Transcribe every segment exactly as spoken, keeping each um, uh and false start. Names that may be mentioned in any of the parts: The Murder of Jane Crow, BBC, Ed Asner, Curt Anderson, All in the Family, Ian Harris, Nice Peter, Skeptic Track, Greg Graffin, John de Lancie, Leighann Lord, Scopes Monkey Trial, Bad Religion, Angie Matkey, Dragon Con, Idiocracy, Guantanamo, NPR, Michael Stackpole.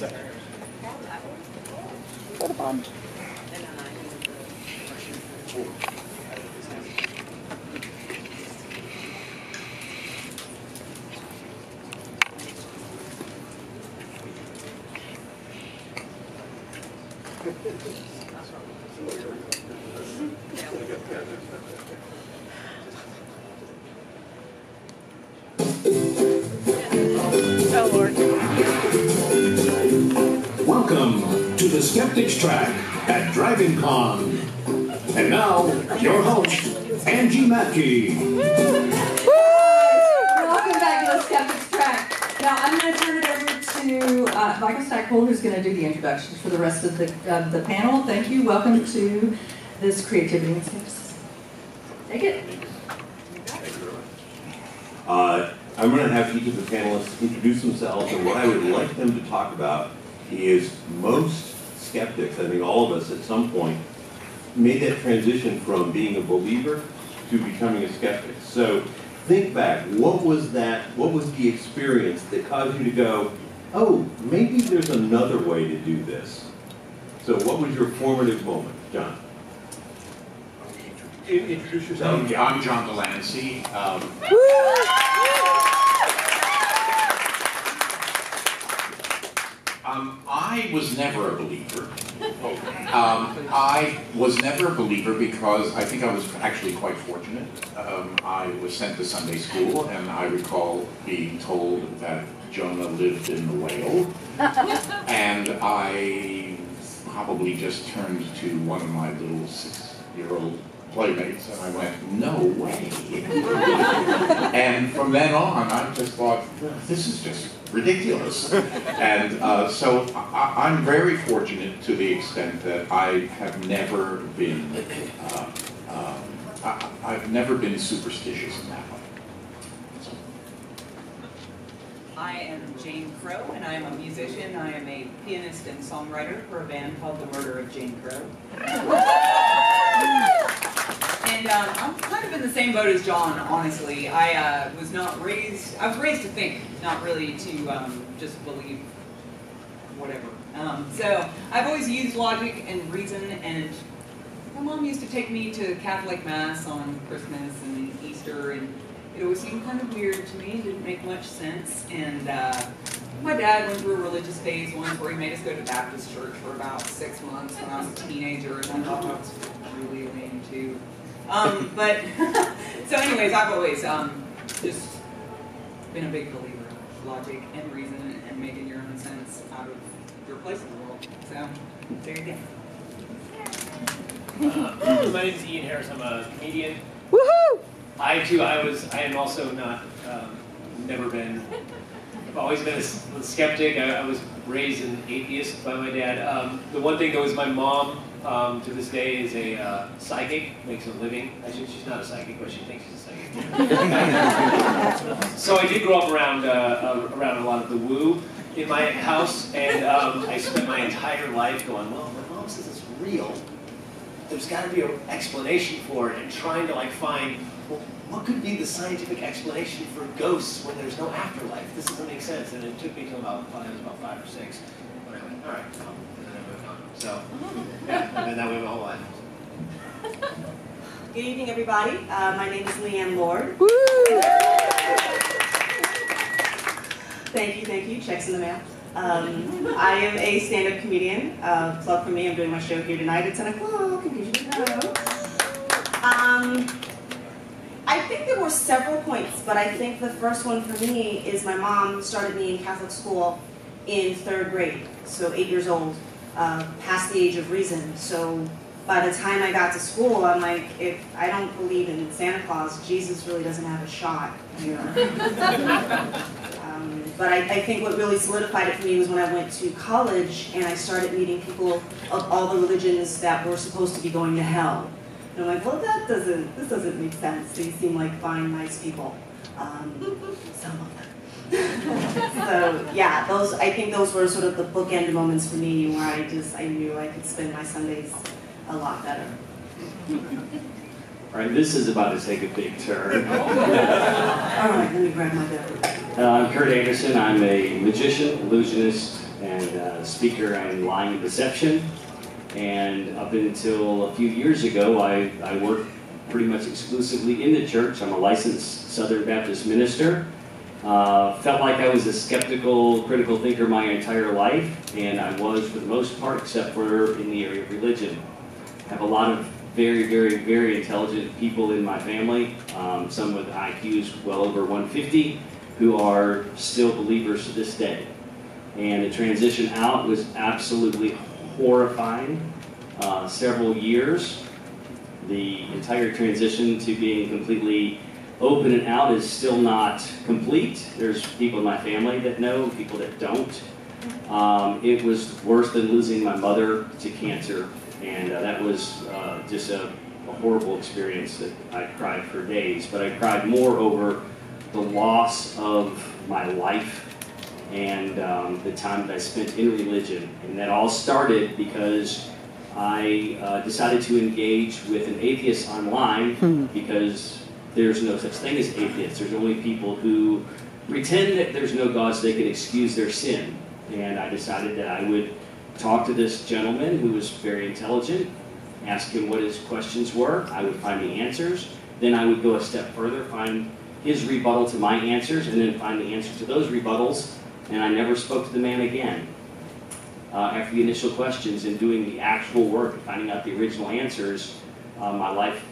Second. What a bomb. Welcome to the Skeptics Track at Dragon Con. And now, your host, Angie Matkey. Woo! Welcome back to the Skeptics Track. Now, I'm going to turn it over to uh, Michael Stackpole, who's going to do the introductions for the rest of the, of the panel. Thank you. Welcome to this Creativity and Skepticism. Take it. Thank you very much. Uh, I'm going to have each of the panelists introduce themselves, and what I would like them to talk about is most skeptics, I think all of us at some point, made that transition from being a believer to becoming a skeptic. So think back, what was that, what was the experience that caused you to go, oh, maybe there's another way to do this? So what was your formative moment, John? Introduce yourself. Um, I'm John de Lancie. Um, Um, I was never a believer. Um, I was never a believer because I think I was actually quite fortunate. Um, I was sent to Sunday school, and I recall being told that Jonah lived in the whale. And I probably just turned to one of my little six-year-old playmates, and I went, no way. And from then on, I just thought, this is just ridiculous. And uh, so I I'm very fortunate to the extent that I have never been, uh, um, I I've never been superstitious in that way. So. I am Jane Crow, and I am a musician. I am a pianist and songwriter for a band called The Murder of Jane Crow. And uh, I'm kind of in the same boat as John, honestly. I uh, was not raised, I was raised to think, not really to um, just believe whatever. Um, so I've always used logic and reason, and my mom used to take me to Catholic Mass on Christmas and Easter, and it always seemed kind of weird to me. It didn't make much sense. And uh, my dad went through a religious phase once where he made us go to Baptist church for about six months when I was a teenager, and I thought that was really lame too. Um, but, so anyways, I've always um, just been a big believer of logic and reason and making your own sense out of your place in the world. So, there you go. Uh, my name is Ian Harris. I'm a comedian. Woohoo! I too, I was, I am also not, um, never been, I've always been a skeptic. I, I was raised an atheist by my dad. Um, the one thing that was my mom, Um, to this day, is a uh, psychic, makes a living. Actually, she's not a psychic, but she thinks she's a psychic. So I did grow up around uh, uh, around a lot of the woo in my house, and um, I spent my entire life going, well, my mom says it's real. There's got to be an explanation for it, and trying to like find, well, what could be the scientific explanation for ghosts when there's no afterlife? This doesn't make sense. And it took me until about, I was about five or six when I went, all right, um, so, yeah, I've been that way my whole life. Good evening, everybody. Uh, my name is Leighann Lord. Woo! Thank you, thank you. Check's in the mail. Um, I am a stand-up comedian. Uh, plug for me. I'm doing my show here tonight at ten o'clock. Um, I think there were several points, but I think the first one for me is my mom started me in Catholic school in third grade, so eight years old. Uh, past the age of reason. So by the time I got to school, I'm like, if I don't believe in Santa Claus, Jesus really doesn't have a shot here. um, but I, I think what really solidified it for me was when I went to college and I started meeting people of all the religions that were supposed to be going to hell. And I'm like, well, that doesn't, this doesn't make sense. They seem like fine, nice people. Um, some of them. So yeah, those I think those were sort of the bookend moments for me where I just I knew I could spend my Sundays a lot better. All right, this is about to take a big turn. All right, let me grab my beverage. Uh, I'm Curt Anderson. I'm a magician, illusionist, and uh, uh, speaker on lying and deception. And up until a few years ago, I, I worked pretty much exclusively in the church. I'm a licensed Southern Baptist minister. Uh, felt like I was a skeptical, critical thinker my entire life, and I was for the most part, except for in the area of religion. I have a lot of very, very, very intelligent people in my family, um, some with I Qs well over one fifty, who are still believers to this day. And the transition out was absolutely horrifying. Uh, several years, the entire transition to being completely open and out is still not complete. There's people in my family that know, people that don't. Um, it was worse than losing my mother to cancer, and uh, that was uh, just a, a horrible experience that I cried for days. But I cried more over the loss of my life and um, the time that I spent in religion. And that all started because I uh, decided to engage with an atheist online, hmm. because there's no such thing as atheists. There's only people who pretend that there's no God so they can excuse their sin. And I decided that I would talk to this gentleman who was very intelligent, ask him what his questions were. I would find the answers. Then I would go a step further, find his rebuttal to my answers, and then find the answers to those rebuttals. And I never spoke to the man again. Uh, after the initial questions and doing the actual work and finding out the original answers, uh, my life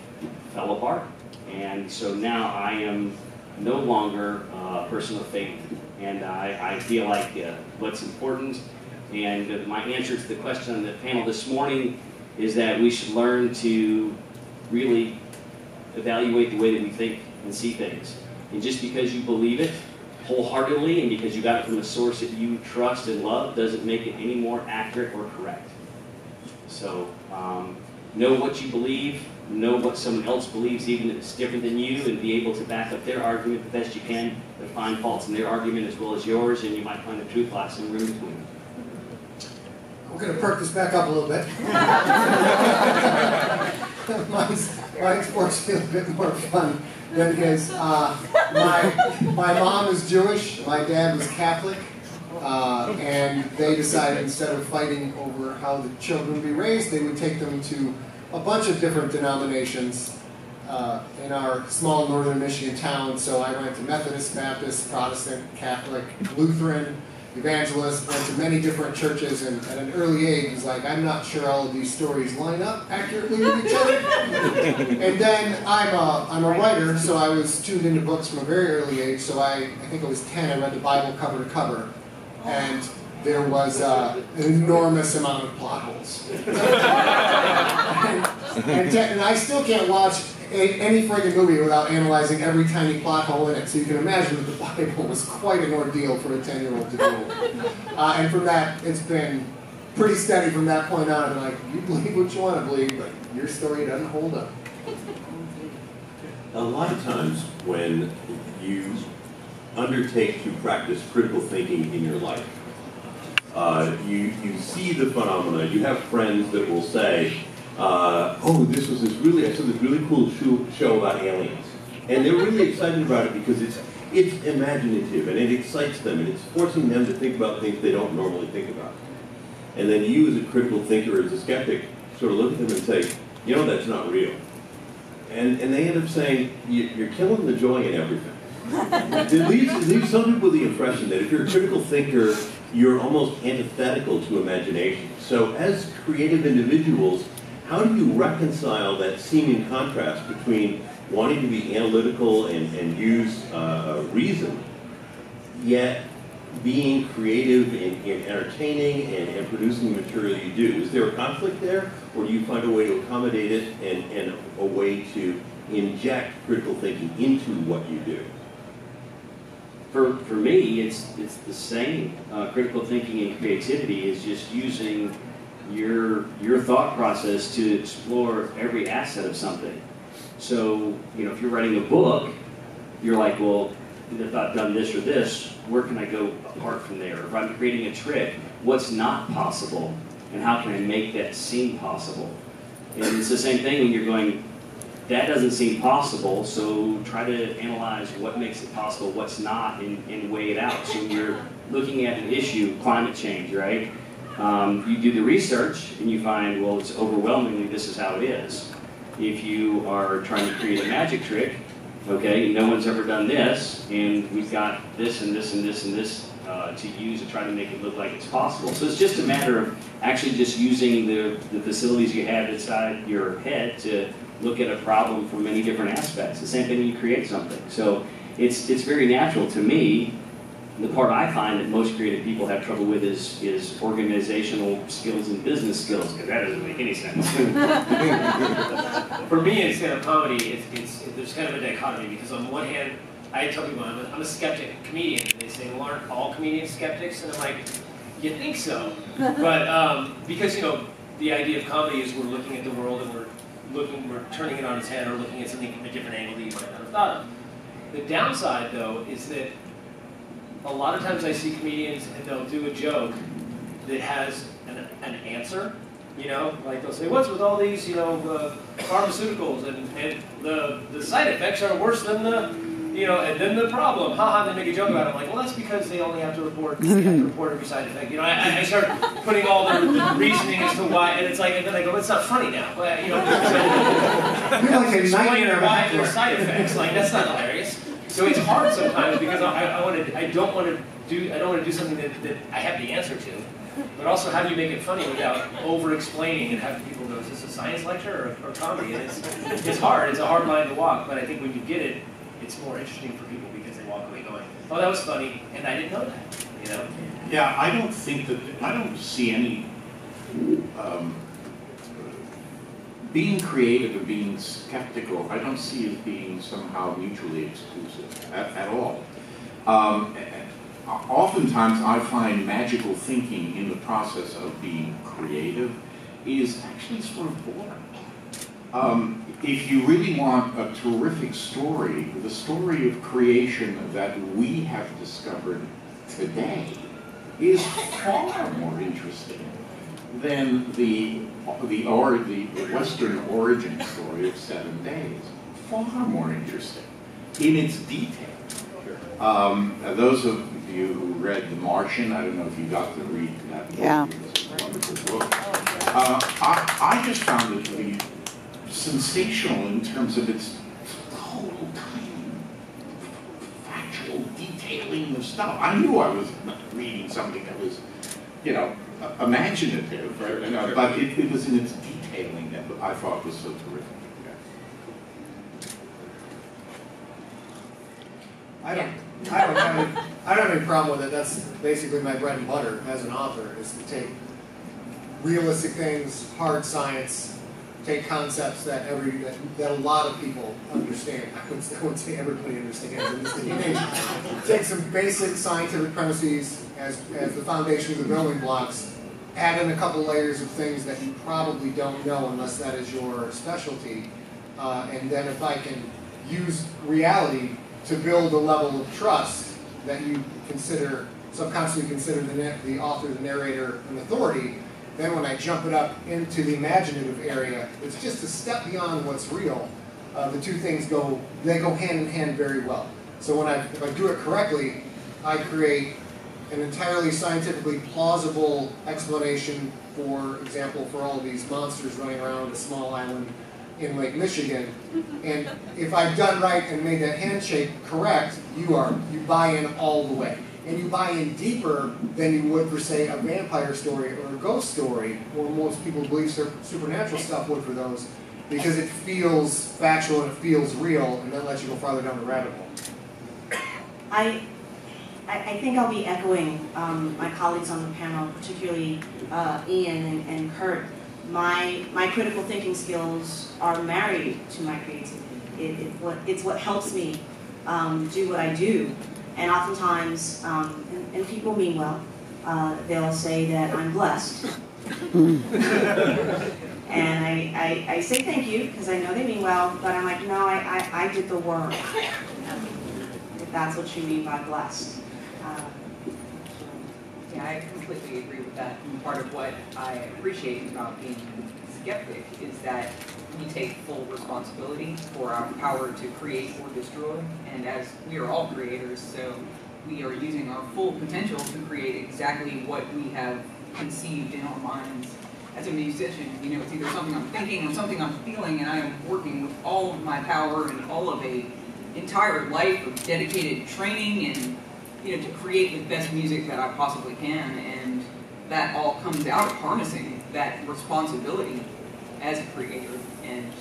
fell apart. And so now I am no longer uh, a person of faith, and I, I feel like uh, what's important, and my answer to the question on the panel this morning is that we should learn to really evaluate the way that we think and see things. And just because you believe it wholeheartedly and because you got it from a source that you trust and love doesn't make it any more accurate or correct. So um, know what you believe. Know what someone else believes, even if it's different than you, and be able to back up their argument the best you can, but find faults in their argument as well as yours, and you might find a truth class somewhere in between. I'm going to perk this back up a little bit. Mine's, my sports feel a bit more fun than his. Uh, my, my mom is Jewish, my dad was Catholic, uh, and they decided instead of fighting over how the children would be raised, they would take them to a bunch of different denominations uh, in our small northern Michigan town. So I went to Methodist, Baptist, Protestant, Catholic, Lutheran, Evangelist, went to many different churches, and at an early age was like, I'm not sure all of these stories line up accurately with each other. And then I'm a, I'm a writer, so I was tuned into books from a very early age. So I, I think I was ten, I read the Bible cover to cover. And there was uh, an enormous amount of plot holes. and, and, and I still can't watch a, any friggin' movie without analyzing every tiny plot hole in it, so you can imagine that the Bible was quite an ordeal for a ten-year-old to deal with. Uh, and from that, it's been pretty steady from that point on. I'm like, you believe what you want to believe, but your story doesn't hold up. A lot of times when you undertake to practice critical thinking in your life, Uh, you, you see the phenomena. You have friends that will say, uh, oh, this was this really, I saw this really cool show about aliens. And they're really excited about it because it's, it's imaginative and it excites them and it's forcing them to think about things they don't normally think about. And then you as a critical thinker, as a skeptic, sort of look at them and say, you know, that's not real. And, and they end up saying, you're killing the joy in everything. It leaves, it leaves some people with the impression that if you're a critical thinker, you're almost antithetical to imagination. So as creative individuals, how do you reconcile that seeming contrast between wanting to be analytical and, and use uh, reason, yet being creative and, and entertaining and, and producing the material you do? Is there a conflict there, or do you find a way to accommodate it and, and a way to inject critical thinking into what you do? For, for me, it's, it's the same. Uh, critical thinking and creativity is just using your, your thought process to explore every asset of something. So, you know, if you're writing a book, you're like, well, if I've done this or this, where can I go apart from there? If I'm creating a trick, what's not possible? And how can I make that seem possible? And it's the same thing when you're going, that doesn't seem possible, so try to analyze what makes it possible, what's not, and, and weigh it out. So when you're looking at an issue, climate change, right? Um, you do the research and you find, well, it's overwhelmingly this is how it is. If you are trying to create a magic trick, okay, no one's ever done this, and we've got this and this and this and this uh, to use to try to make it look like it's possible. So it's just a matter of actually just using the, the facilities you have inside your head to look at a problem from many different aspects. The same thing when you create something. So it's, it's very natural to me. The part I find that most creative people have trouble with is, is organizational skills and business skills, because that doesn't make any sense. For me, it's kind of comedy. It's, it's, it, there's kind of a dichotomy, because on the one hand, I tell people I'm a, I'm a skeptic comedian, and they say, well, aren't all comedians skeptics? And I'm like, you think so? But um, because, you know, the idea of comedy is we're looking at the world and we're looking, we're turning it on its head or looking at something from a different angle that you might not have thought of. The downside, though, is that a lot of times I see comedians and they'll do a joke that has an, an answer, you know, like they'll say, what's with all these, you know, uh, pharmaceuticals, and, and the, the side effects are worse than the, you know, and then the problem, haha, they make a joke about it. I'm like, well, that's because they only have to report, they have to report every side effect. You know, I, I start putting all the reasoning as to why, and it's like, and then I go, it's not funny now. But, you know, like explaining why there's side effects, like, that's not hilarious. So it's hard sometimes because I, I want to, I don't want to do, I don't want to do something that, that I have the answer to. But also, how do you make it funny without over-explaining and having people go, is this a science lecture or, or comedy? And it's, it's hard. It's a hard line to walk. But I think when you get it, it's more interesting for people because they walk away going, oh, that was funny, and I didn't know that. You know? Yeah, I don't think that, I don't see any, um, being creative and being skeptical, I don't see as being somehow mutually exclusive at, at all. Um, oftentimes I find magical thinking in the process of being creative is actually sort of boring. Um, if you really want a terrific story, the story of creation that we have discovered today is far more interesting than the the or the Western origin story of seven days, far more interesting in its detail. Um, those of you who read *The Martian*, I don't know if you got to read that book. Yeah, it's a wonderful book. Uh, I, I just found it to be sensational in terms of its total time, factual detailing of stuff. I knew I was reading something that was, you know, imaginative, right? You know, but it, it was in its detailing that I thought was so terrific. Yeah. I don't, I don't have, any, I don't have any problem with it. That's basically my bread and butter as an author: is to take realistic things, hard science, take concepts that every that, that a lot of people understand. I wouldn't, I wouldn't say everybody understands. In this day, take some basic scientific premises as as the foundations of building blocks. Add in a couple layers of things that you probably don't know unless that is your specialty. Uh, and then if I can use reality to build a level of trust that you consider, subconsciously consider the, the author, the narrator, an authority, then when I jump it up into the imaginative area, it's just a step beyond what's real. Uh, the two things go, they go hand in hand very well. So when I, if I do it correctly, I create an entirely scientifically plausible explanation, for example, for all of these monsters running around a small island in Lake Michigan. And if I've done right and made that handshake correct, you are, you buy in all the way. And you buy in deeper than you would for, say, a vampire story or a ghost story, or most people believe supernatural stuff would for those, because it feels factual and it feels real, and that lets you go farther down the rabbit hole. I I think I'll be echoing um, my colleagues on the panel, particularly uh, Ian and, and Curt. My, my critical thinking skills are married to my creativity. It, it, what, it's what helps me um, do what I do. And oftentimes, um, and, and people mean well, uh, they'll say that I'm blessed. And I, I, I say thank you, because I know they mean well, but I'm like, no, I, I, I did the work. If that's what you mean by blessed. Uh, yeah, I completely agree with that. And part of what I appreciate about being skeptic is that we take full responsibility for our power to create or destroy. And as we are all creators, so we are using our full potential to create exactly what we have conceived in our minds as a musician. You know, it's either something I'm thinking or something I'm feeling, and I am working with all of my power and all of a entire life of dedicated training and, you know, to create the best music that I possibly can. And that all comes out of harnessing that responsibility as a creator and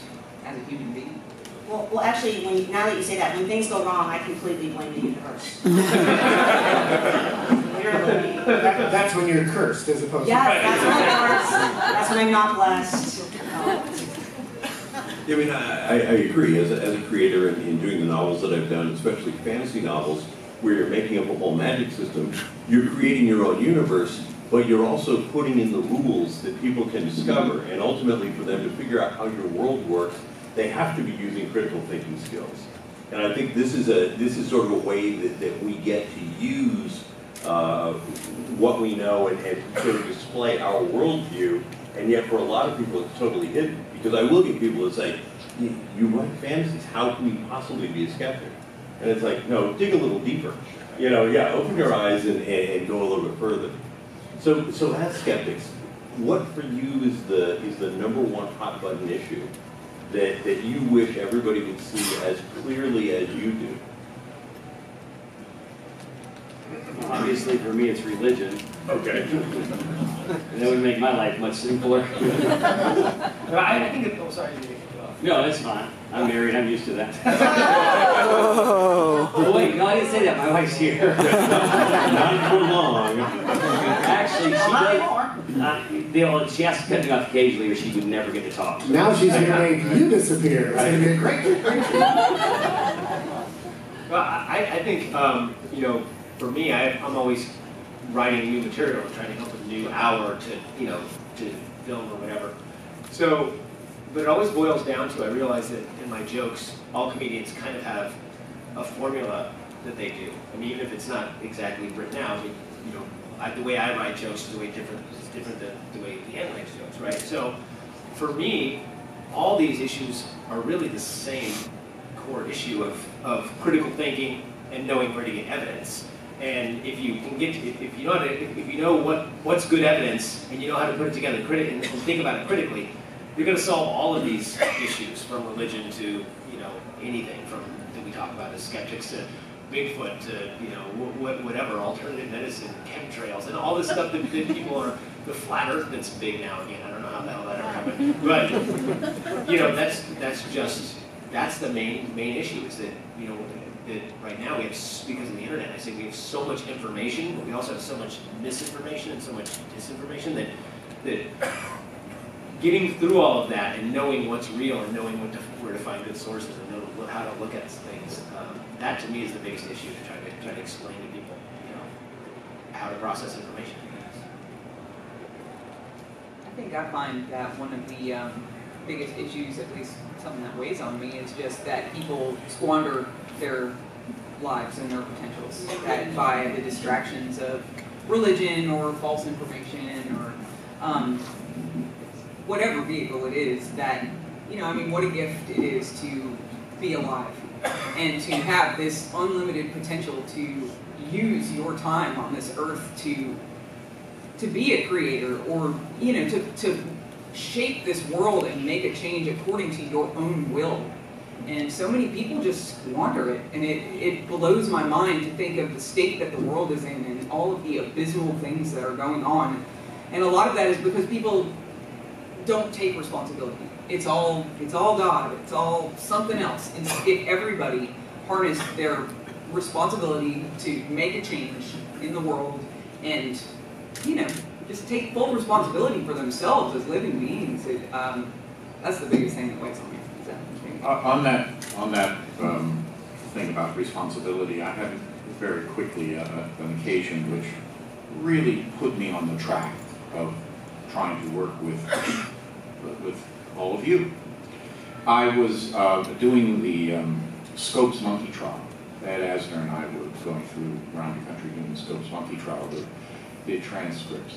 as a human being. Well, well actually, when you, now that you say that, when things go wrong, I completely blame the universe. Literally. That, that's when you're cursed, as opposed yeah, to... Yeah, that's when I'm cursed. That's when I'm not blessed. I mean, I, I agree. As a, as a creator and in doing the novels that I've done, especially fantasy novels, where you're making up a whole magic system, you're creating your own universe, but you're also putting in the rules that people can discover. And ultimately, for them to figure out how your world works, they have to be using critical thinking skills. And I think this is a this is sort of a way that, that we get to use uh, what we know and, and sort of display our worldview. And yet, for a lot of people, it's totally hidden. Because I will get people that say, you write fantasies, how can you possibly be a skeptic? And it's like, no, dig a little deeper. You know, yeah, open your eyes and, and go a little bit further. So, so as skeptics, what for you is the, is the number one hot button issue that, that you wish everybody would see as clearly as you do? Obviously, for me, it's religion. Okay. And that would make my life much simpler. I think it, oh, sorry. No, that's fine. I'm married. I'm used to that. Oh. Oh, wait. No, I didn't say that. My wife's here. Not for long. Actually, she does. They all, she has to cut me off occasionally, or she would never get to talk. So now she's going to make you disappear. It's going to be a great thing. Well, I, I think, um, you know, for me, I, I'm always writing new material, trying to help a new hour to, you know, to film or whatever. So, but it always boils down to, I realize that in my jokes, all comedians kind of have a formula that they do. I mean, even if it's not exactly written out, I mean, you know, I, the way I write jokes is the way different, is different than the way Leighann writes jokes, right? So, for me, all these issues are really the same core issue of, of critical thinking and knowing where to get evidence. And if you can get, if, if you know how to, if, if you know what what's good evidence, and you know how to put it together critically and think about it critically, you're going to solve all of these issues, from religion to, you know, anything from that we talk about as skeptics to Bigfoot to, you know, wh whatever alternative medicine, chemtrails, and all this stuff that, that people are, the flat Earth that's big now again. I don't know how the hell that ever happened, but you know, that's that's just that's the main main issue is that, you know, that right now we have, because of the internet, I say we have so much information, but we also have so much misinformation and so much disinformation that, that getting through all of that and knowing what's real and knowing what to, where to find good sources and know how to look at things, um, that to me is the biggest issue to try to, try to explain to people, you know, how to process information. I think I find that one of the um, biggest issues, at least something that weighs on me, is just that people squander their lives and their potentials that by the distractions of religion or false information or um, whatever vehicle it is that, you know, I mean, what a gift it is to be alive and to have this unlimited potential to use your time on this earth to to be a creator or, you know, to, to shape this world and make a change according to your own will. And so many people just squander it, and it, it blows my mind to think of the state that the world is in and all of the abysmal things that are going on. And a lot of that is because people don't take responsibility. It's all, it's all God, it's all something else. And if everybody harnessed their responsibility to make a change in the world and, you know, just take full responsibility for themselves as living beings, it, um, that's the biggest thing that weighs on me. Uh, on that, on that um, thing about responsibility, I had very quickly uh, an occasion which really put me on the track of trying to work with with all of you. I was uh, doing the um, Scopes Monkey Trial. Ed Asner and I were going through around the country doing the Scopes Monkey Trial, the, the transcripts,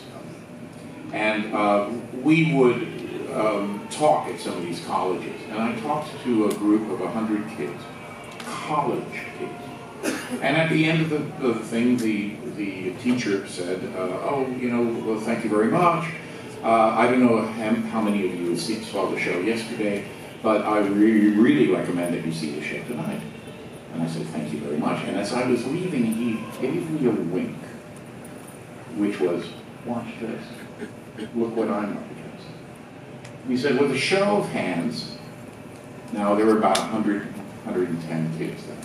and uh, we would. Um, talk at some of these colleges, and I talked to a group of a hundred kids, college kids, And at the end of the, of the thing, the, the teacher said, uh, oh, you know, well, thank you very much. Uh, I don't know how many of you saw the show yesterday, but I really, really recommend that you see the show tonight. And I said, thank you very much. And as I was leaving, he gave me a wink, which was, watch this. Look what I'm up against. He said, with a show of hands, now there were about one hundred, one hundred ten kids there.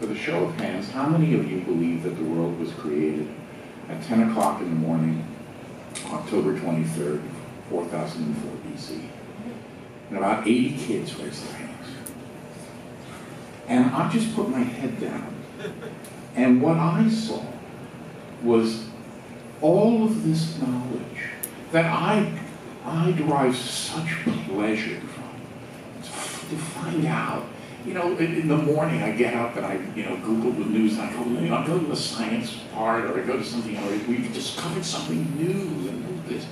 With a show of hands, how many of you believe that the world was created at ten o'clock in the morning, October twenty-third, four thousand four B C? And about eighty kids raised their hands. And I just put my head down. And what I saw was all of this knowledge that I, I derive such pleasure from, to find out. You know, in, in the morning I get up and I, you know, Google the news, and I go, you know, I go to the science part, or I go to something, or we've discovered something new, and all this.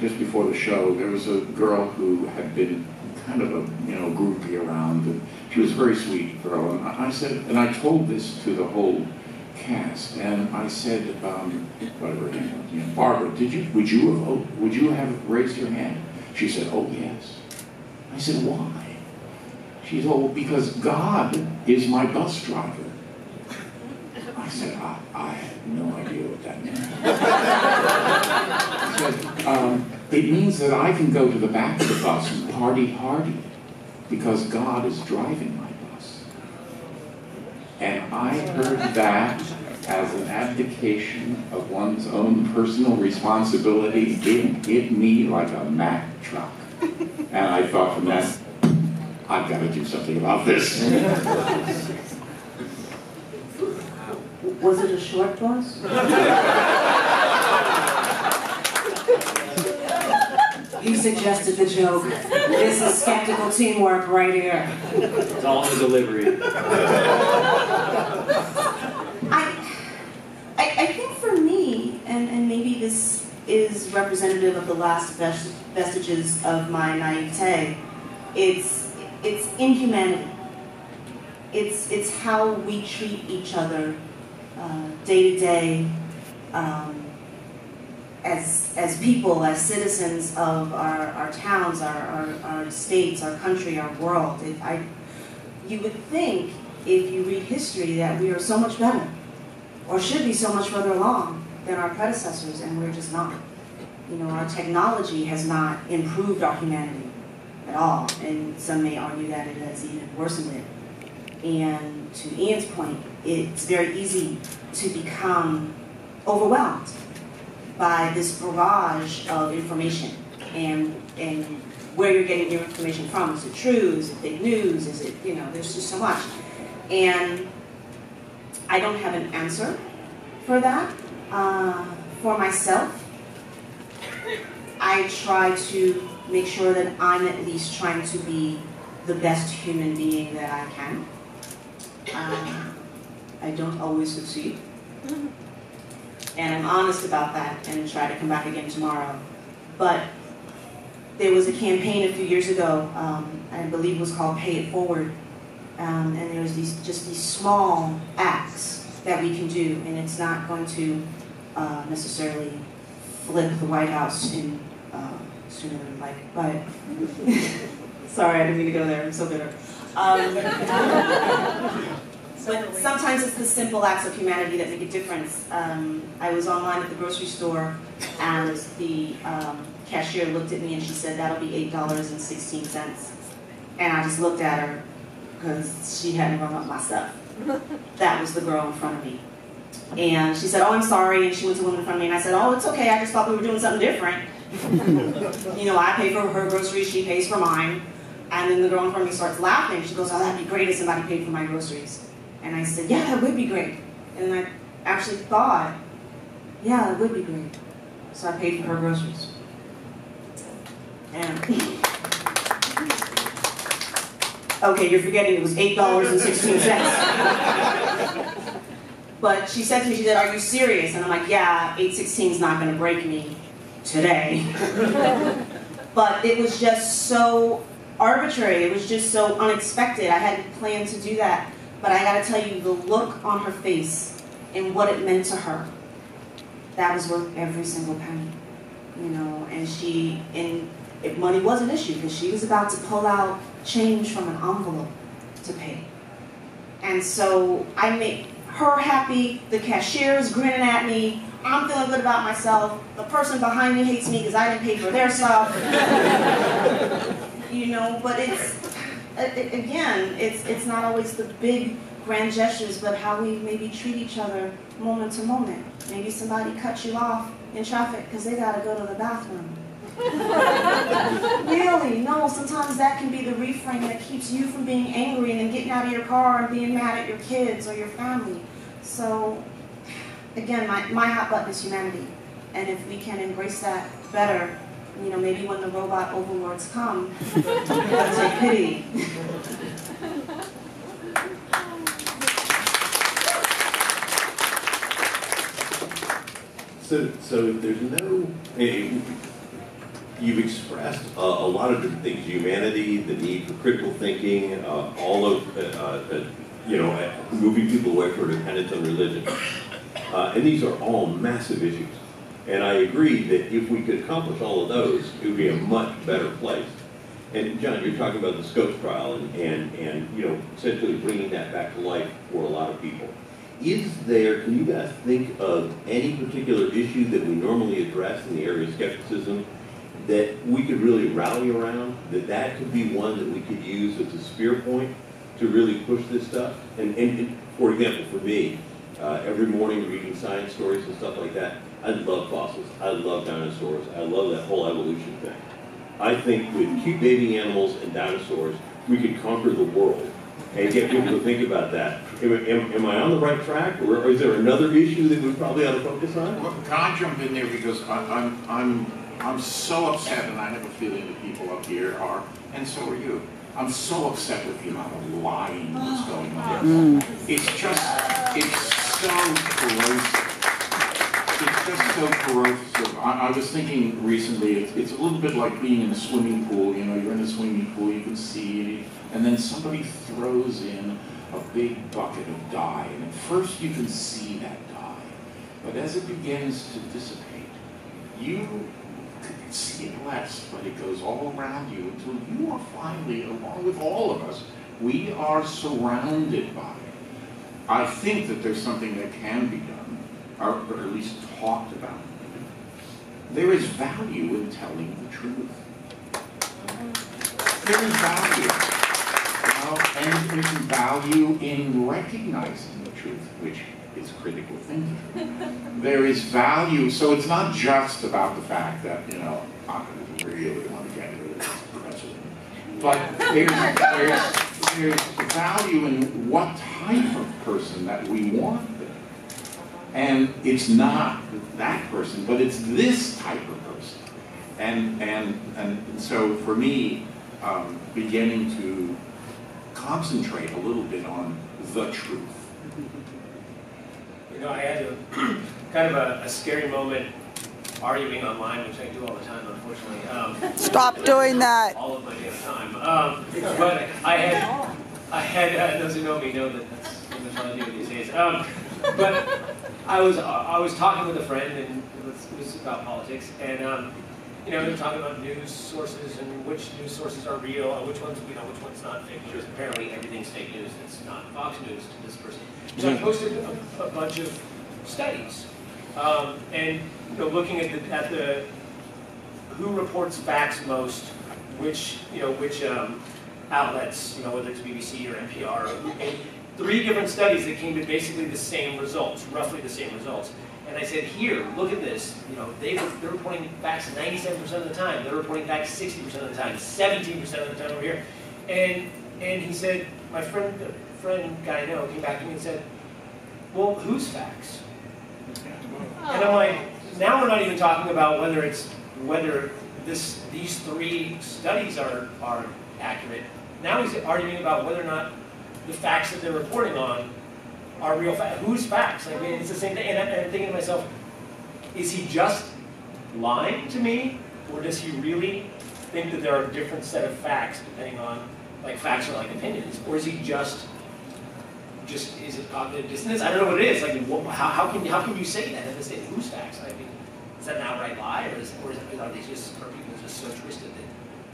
Just before the show, there was a girl who had been kind of a, you know, groupie around, and she was a very sweet girl, and I, I said, and I told this to the whole cast, and I said, um, whatever, you know, Barbara, did you, would you have, oh, would you have raised your hand? She said, oh yes. I said, why? She said, oh, because God is my bus driver. I said, I, I have no idea what that means. I said, um, it means that I can go to the back of the bus and party hardy, because God is driving my bus. And I heard that as an abdication of one's own personal responsibility. It hit me like a Mack truck. And I thought from that, I've got to do something about this. Was it a short bus? You suggested the joke. This is skeptical teamwork right here. It's all in the delivery. I, I, I think for me, and, and maybe this is representative of the last vest vestiges of my naivete, it's, it's inhumanity. It's, it's how we treat each other uh, day to day, um, as, as people, as citizens of our, our towns, our, our, our states, our country, our world. It, I, you would think, if you read history, that we are so much better, or should be so much further along than our predecessors, and we're just not. You know, our technology has not improved our humanity at all, and some may argue that it has even worsened it. And to Ian's point, it's very easy to become overwhelmed by this barrage of information, and and where you're getting your information from. Is it true? Is it fake news? Is it, you know, there's just so much. And I don't have an answer for that. Uh, for myself, I try to make sure that I'm at least trying to be the best human being that I can. Uh, I don't always succeed. And I'm honest about that and try to come back again tomorrow. But there was a campaign a few years ago, um, I believe it was called Pay It Forward. Um, and there's these, just these small acts that we can do, and it's not going to uh, necessarily flip the White House in, uh, sooner than like, but, sorry, I didn't mean to go there, I'm so bitter. Um, but sometimes it's the simple acts of humanity that make a difference. Um, I was online at the grocery store, and the um, cashier looked at me and she said, that'll be eight dollars and sixteen cents. And I just looked at her, because she hadn't rung up my stuff. That was the girl in front of me. And she said, oh, I'm sorry, and she went to the woman in front of me, and I said, oh, it's okay, I just thought we were doing something different. You know, I pay for her groceries, she pays for mine. And then the girl in front of me starts laughing. She goes, oh, that'd be great if somebody paid for my groceries. And I said, yeah, that would be great. And I actually thought, yeah, that would be great. So I paid for her groceries. And... okay, you're forgetting it was eight dollars and sixteen cents. But she said to me, she said, are you serious? And I'm like, yeah, eight sixteen is not going to break me today. But it was just so arbitrary. It was just so unexpected. I hadn't planned to do that. But I gotta tell you, the look on her face and what it meant to her, that was worth every single penny, you know. And she, and it, money was an issue because she was about to pull out change from an envelope to pay. And so I made her happy, the cashier's grinning at me, I'm feeling good about myself, the person behind me hates me because I didn't pay for their stuff. You know, but it's, it, again, it's, it's not always the big grand gestures, but how we maybe treat each other moment to moment. Maybe somebody cuts you off in traffic because they gotta go to the bathroom. Really, no, sometimes that can be the reframe that keeps you from being angry and then getting out of your car and being mad at your kids or your family. So, again, my, my hot button is humanity. And if we can embrace that better, you know, maybe when the robot overlords come, they'll take pity. So, so there's no, hey, you've expressed uh, a lot of different things, humanity, the need for critical thinking, uh, all of, uh, uh, you know, uh, moving people away from dependence on religion. Uh, and these are all massive issues. And I agree that if we could accomplish all of those, it would be a much better place. And John, you're talking about the Scopes trial and, and, and, you know, essentially bringing that back to life for a lot of people. Is there, can you guys think of any particular issue that we normally address in the area of skepticism that we could really rally around, that that could be one that we could use as a spear point to really push this stuff? And, and for example, for me, uh, every morning reading science stories and stuff like that, I love fossils, I love dinosaurs, I love that whole evolution thing. I think with cute baby animals and dinosaurs, we could conquer the world and get people to think about that. Am, am, am I on the right track, or, or is there another issue that we probably ought to focus on? Well, can I jump in there, because I, I'm, I'm, I'm so upset, and I have a feeling the people up here are, and so are you. I'm so upset with the amount of lying that's going on. Mm. It's just, it's so corrosive. It's just so corrosive. I, I was thinking recently, it's, it's a little bit like being in a swimming pool. You know, you're in a swimming pool, you can see it, and then somebody throws in a big bucket of dye, and at first you can see that dye, but as it begins to dissipate, you can see it less, but it goes all around you until you are finally, along with all of us, we are surrounded by it. I think that there's something that can be done, or at least talked about. There is value in telling the truth. There is value. And there's value in recognizing the truth, which is critical thinking. There is value, so it's not just about the fact that, you know, I really want to get rid of this president. But there's, there's, there's value in what type of person that we want them. And it's not that person, but it's this type of person. And, and, and so for me, um, beginning to concentrate a little bit on the truth. You know, I had a, kind of a, a scary moment arguing online, which I do all the time, unfortunately. Um, Stop doing that. All of my damn time. Um, but I had, I had uh, those who know me know that that's what I do these days. Um, but I was, I was talking with a friend, and it was, it was about politics, and um, you know, they're talking about news sources and which news sources are real and which ones, you know, which one's not fake news. Apparently everything's fake news that's not Fox News to this person. So I posted a, a bunch of studies. Um, and, you know, looking at the, at the, who reports facts most, which, you know, which um, outlets, you know, whether it's B B C or N P R. And three different studies that came to basically the same results, roughly the same results. And I said, here, look at this. You know, they were, they're reporting facts ninety-seven percent of the time. They're reporting facts sixty percent of the time, seventeen percent of the time over here. And and he said, my friend, the friend guy I know came back to me and said, well, whose facts? And I'm like, now we're not even talking about whether it's whether this these three studies are are accurate. Now he's arguing about whether or not the facts that they're reporting on are real facts. Whose facts? I mean, it's the same thing. And I'm thinking to myself, is he just lying to me? Or does he really think that there are a different set of facts depending on, like, facts are like opinions? Or is he just just is it cognitive dissonance? I don't know what it is. Like, what, how, how can how can you say that at the state of Hoostax? I mean, is that an outright lie, or is or is it, are they just are people just so twisted that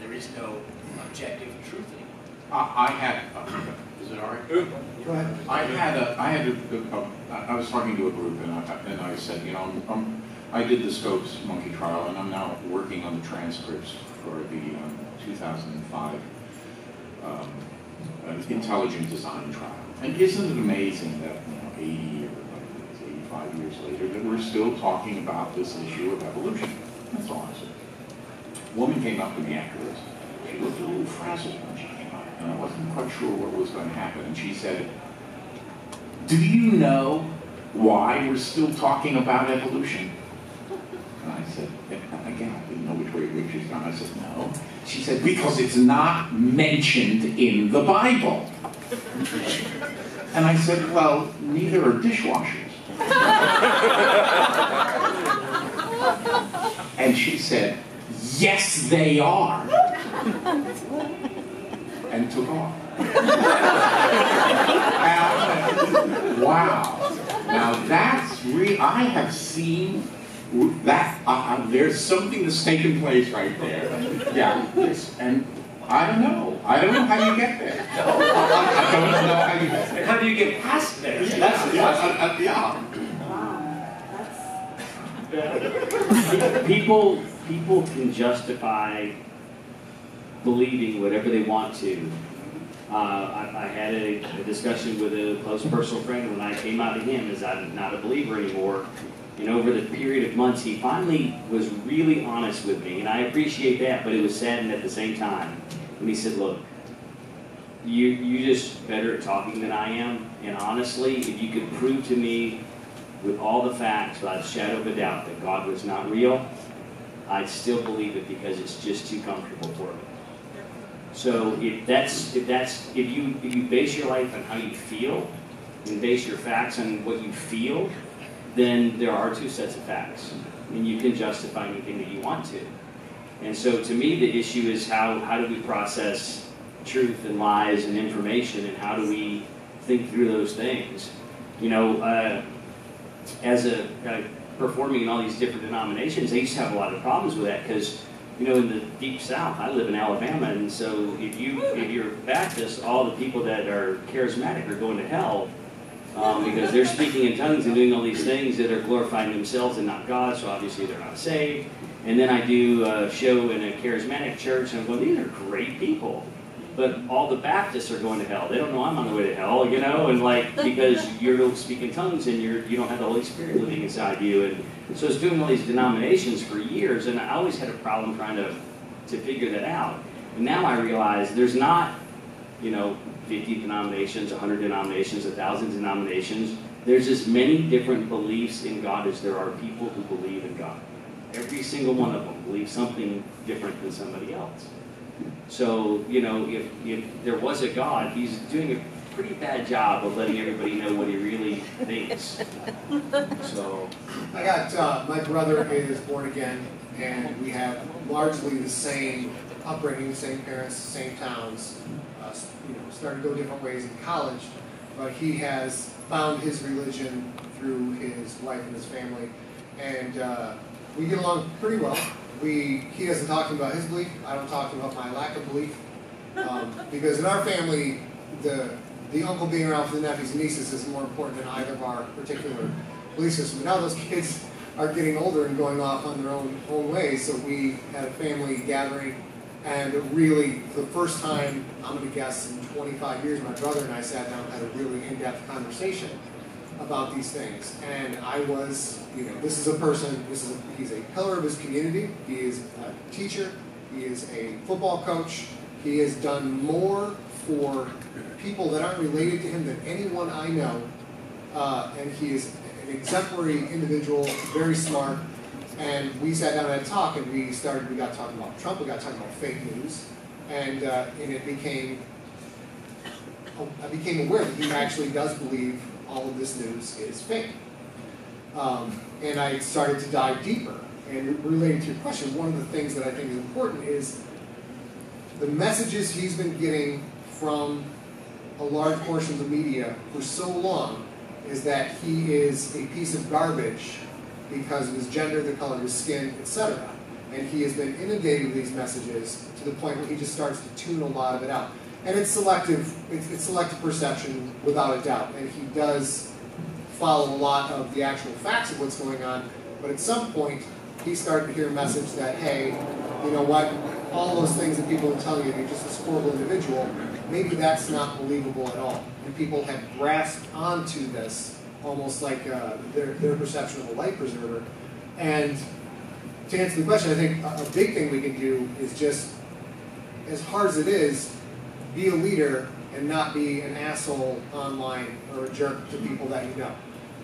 there is no objective truth anymore? I, I had uh, is it all right? Go ahead. I had a I had a, a, I was talking to a group and I and I said, you know, I'm, I'm, I did the Scopes Monkey Trial and I'm now working on the transcripts for the um, two thousand five. Um, an intelligent design trial. And isn't it amazing that, you know, eighty or like, eighty-five years later, that we're still talking about this issue of evolution? That's all I said. A woman came up to me afterwards. She looked a little frazzled when she came up, and I wasn't quite sure what was going to happen. And she said, "Do you know why we're still talking about evolution?" And I said, again, I didn't know which way which she's gone. I said, "No." She said, "Because it's not mentioned in the Bible." And I said, "Well, neither are dishwashers." And she said, "Yes, they are." And took off. Now, wow. Now that's real. I have seen that. Uh, there's something that's taken place right there. Yeah, yes. And I don't know. I don't know how you get there. I don't know how you get there. How do you get past there? Yeah. That's, yeah. Uh, uh, yeah. Wow. people, people can justify believing whatever they want to. Uh, I, I had a, a discussion with a close personal friend when I came out to him as I'm not a believer anymore. And over the period of months, he finally was really honest with me, and I appreciate that, but it was saddened at the same time. And he said, "Look, you, you're just better at talking than I am, and honestly, if you could prove to me with all the facts, without a shadow of a doubt, that God was not real, I'd still believe it because it's just too comfortable for me." So if that's, if that's, if you, if you base your life on how you feel, and base your facts on what you feel, then there are two sets of facts, and you can justify anything that you want to. And so to me, the issue is how, how do we process truth and lies and information, and how do we think through those things? You know, uh, as a uh, performing in all these different denominations, they used to have a lot of problems with that because, you know, in the deep South, I live in Alabama, and so if, you, if you're Baptist, all the people that are charismatic are going to hell. Um, because they're speaking in tongues and doing all these things that are glorifying themselves and not God, so obviously they're not saved. And then I do a show in a charismatic church, and I'm going, these are great people, but all the Baptists are going to hell. They don't know I'm on the way to hell, you know, and like, because you're speaking tongues and you're, you don't have the Holy Spirit living inside you. And so I was doing all these denominations for years, and I always had a problem trying to, to figure that out. And now I realize there's not, you know, fifty denominations, one hundred denominations, one thousand denominations. There's as many different beliefs in God as there are people who believe in God. Every single one of them believes something different than somebody else. So, you know, if, if there was a God, he's doing a pretty bad job of letting everybody know what he really thinks. So, I got, uh, my brother is born again, and we have largely the same upbringing, the same parents, the same towns. Uh, you know, started to go different ways in college, but he has found his religion through his wife and his family, and uh, we get along pretty well. We he doesn't talk to him about his belief. I don't talk to him about my lack of belief, um, because in our family, the the uncle being around for the nephews and nieces is more important than either of our particular belief system. Now those kids are getting older and going off on their own own ways, so we had a family gathering. And really, the first time, I'm going to guess, in twenty-five years, my brother and I sat down and had a really in-depth conversation about these things. And I was, you know, this is a person, this is a, he's a pillar of his community, he is a teacher, he is a football coach, he has done more for people that aren't related to him than anyone I know. Uh, and he is an exemplary individual, very smart. And we sat down and talked, and we started, we got talking about Trump, we got talking about fake news, and, uh, and it became, I became aware that he actually does believe all of this news is fake. Um, and I started to dive deeper. And relating to your question, one of the things that I think is important is the messages he's been getting from a large portion of the media for so long is that he is a piece of garbage because of his gender, the color of his skin, et cetera. And he has been inundated with these messages to the point where he just starts to tune a lot of it out. And it's selective, it's, it's selective perception without a doubt. And he does follow a lot of the actual facts of what's going on, but at some point he started to hear a message that, hey, you know what, all those things that people are telling you, you're just this horrible individual, maybe that's not believable at all. And people have grasped onto this almost like uh, their, their perception of a life preserver. And to answer the question, I think a, a big thing we can do is just, as hard as it is, be a leader and not be an asshole online or a jerk to people that you know.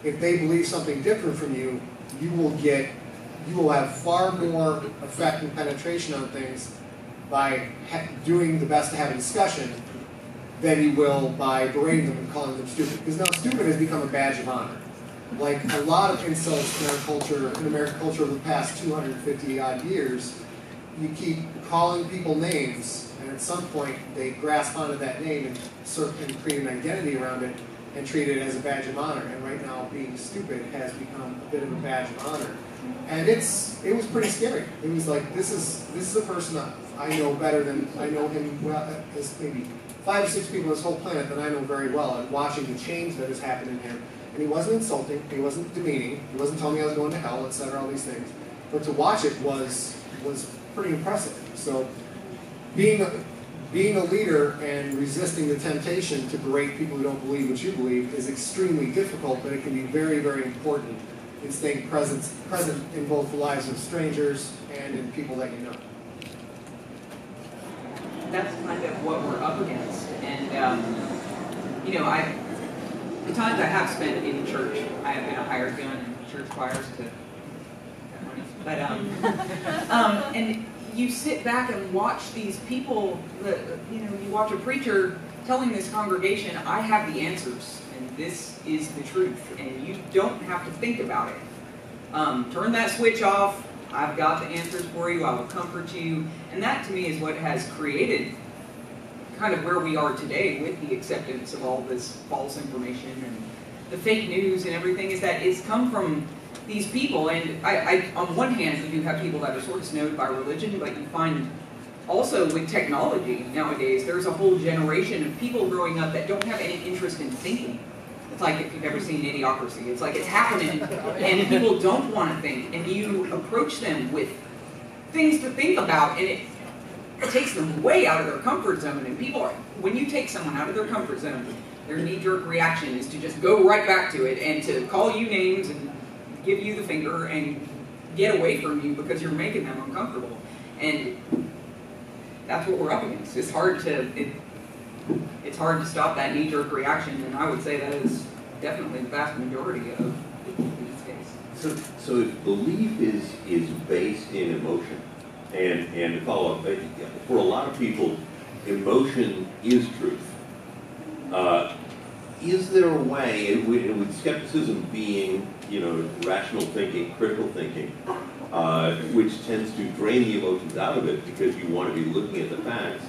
If they believe something different from you, you will get, you will have far more effect and penetration on things by ha doing the best to have a discussion than you will by berating them and calling them stupid. Because now stupid has become a badge of honor. Like a lot of insults in our culture, in American culture over the past two hundred fifty odd years, you keep calling people names, and at some point they grasp onto that name and, and create an identity around it and treat it as a badge of honor. And right now being stupid has become a bit of a badge of honor. And it's it was pretty scary. It was like, this is this is a person that I know better than, I know him well, as maybe five or six people on this whole planet that I know very well, and watching the change that has happened in him. And he wasn't insulting, he wasn't demeaning, he wasn't telling me I was going to hell, et cetera, all these things. But to watch it was was pretty impressive. So being a, being a leader and resisting the temptation to berate people who don't believe what you believe is extremely difficult, but it can be very, very important in staying present, present in both the lives of strangers and in people that you know. That's kind of what we're up against. And, um, you know, I, the times I have spent in church, I have been a hired gun in church choirs to get money. But, um, um, and you sit back and watch these people, that, you know, you watch a preacher telling this congregation, I have the answers. This is the truth, and you don't have to think about it. Um, turn that switch off. I've got the answers for you. I will comfort you. And that, to me, is what has created kind of where we are today with the acceptance of all this false information and the fake news and everything, is that it's come from these people. And I, I, on one hand, you do have people that are sort of snowed by religion, but you find also with technology nowadays, there's a whole generation of people growing up that don't have any interest in thinking. It's like if you've ever seen Idiocracy, it's like it's happening and people don't want to think, and you approach them with things to think about, and it, it takes them way out of their comfort zone. And people are, when you take someone out of their comfort zone, their knee-jerk reaction is to just go right back to it and to call you names and give you the finger and get away from you because you're making them uncomfortable. And that's what we're up against. It's hard to... It, It's hard to stop that knee-jerk reaction, and I would say that is definitely the vast majority of these cases. So, so if belief is is based in emotion, and and follow up, for a lot of people, emotion is truth. Uh, is there a way, with skepticism being, you know, rational thinking, critical thinking, uh, which tends to drain the emotions out of it because you want to be looking at the facts?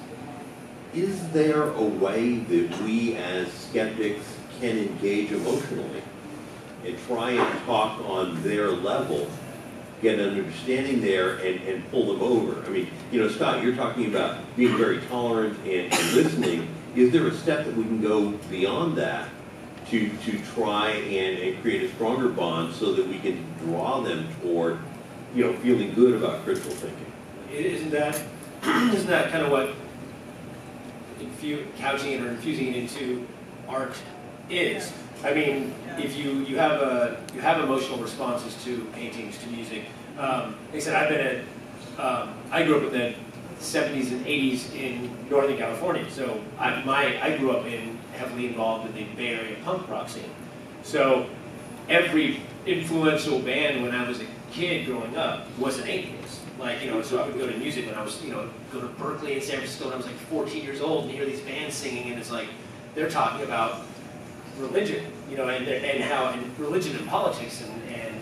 Is there a way that we as skeptics can engage emotionally and try and talk on their level, get an understanding there, and, and pull them over? I mean, you know, Scott, you're talking about being very tolerant and, and listening. Is there a step that we can go beyond that to, to try and, and create a stronger bond so that we can draw them toward, you know, feeling good about critical thinking? Isn't that, isn't that kind of what couching it or infusing it into art is? I mean, if you you have a you have emotional responses to paintings, to music. Um, like I said, I've been at um, I grew up in the seventies and eighties in Northern California, so I, my I grew up in heavily involved in the Bay Area punk rock scene. So every influential band when I was a kid growing up was an atheist. Like, you know, so I would go to music when I was, you know, go to Berkeley and San Francisco when I was like fourteen years old and hear these bands singing, and it's like, they're talking about religion, you know, and, and how, and religion and politics, and, and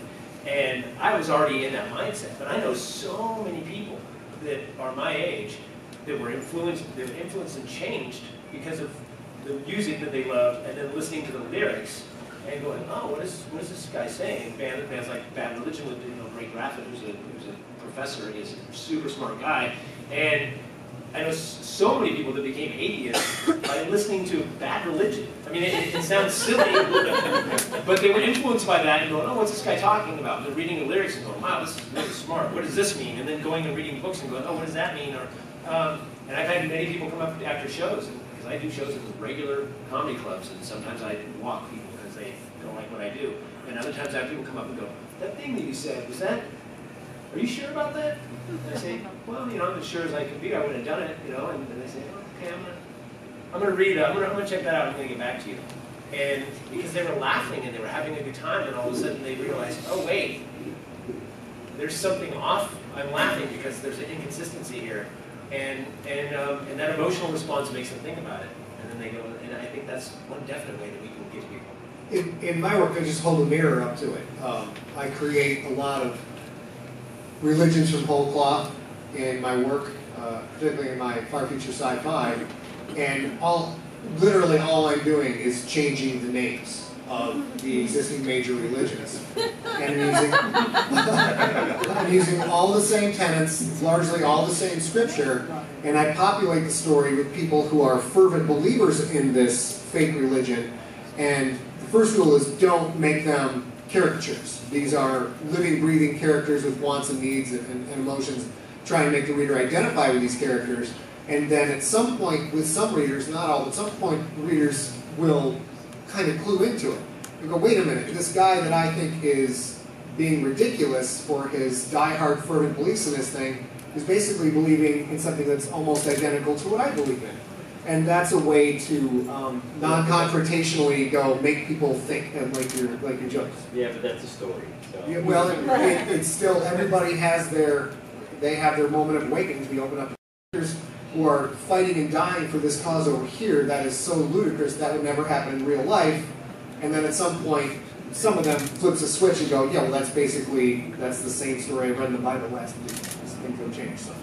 and I was already in that mindset. But I know so many people that are my age that were influenced, that were influenced and changed because of the music that they loved and then listening to the lyrics and going, oh, what is what is this guy saying? Band, bands like Bad Religion with you know, Greg Graffin, who's a, who's a professor, and he's a super smart guy. And I know so many people that became atheists by listening to Bad Religion. I mean, it, it sounds silly, but they were influenced by that and going, oh, what's this guy talking about? And they're reading the lyrics and going, wow, this is really smart. What does this mean? And then going and reading books and going, oh, what does that mean? Or, um, and I've had many people come up after shows, because I do shows in regular comedy clubs, and sometimes I walk people because they don't like what I do. And other times I have people come up and go, that thing that you said, was that... Are you sure about that? And I say, well, you know, I'm as sure as I can be. I wouldn't have done it, you know. And, and they say, oh, okay, I'm gonna, I'm gonna read it. I'm gonna, I'm gonna check that out. I'm gonna get back to you. And because they were laughing and they were having a good time, and all of a sudden they realized, oh wait, there's something off. I'm laughing because there's an inconsistency here, and and um, and that emotional response makes them think about it, and then they go. And I think that's one definite way that we can get people. In, in my work, I just hold a mirror up to it. Um, I create a lot of religions from whole cloth in my work, uh, particularly in my far future sci-fi, and all, literally all I'm doing is changing the names of the existing major religions, and I'm using, I'm using all the same tenets, largely all the same scripture, and I populate the story with people who are fervent believers in this fake religion. And the first rule is don't make them caricatures. These are living, breathing characters with wants and needs and, and, and emotions. Try and make the reader identify with these characters, and then at some point, with some readers, not all, but at some point, readers will kind of clue into it. They go, wait a minute, this guy that I think is being ridiculous for his diehard fervent beliefs in this thing is basically believing in something that's almost identical to what I believe in. And that's a way to um, non-confrontationally go make people think and like your like your jokes. Yeah, but that's a story. So. Yeah, well, it, it, it's still everybody has their they have their moment of awakening. We open up characters who are fighting and dying for this cause over here that is so ludicrous that would never happen in real life. And then at some point, some of them flips a switch and go, yeah, well, that's basically that's the same story I read in the Bible last week. Things will change. So.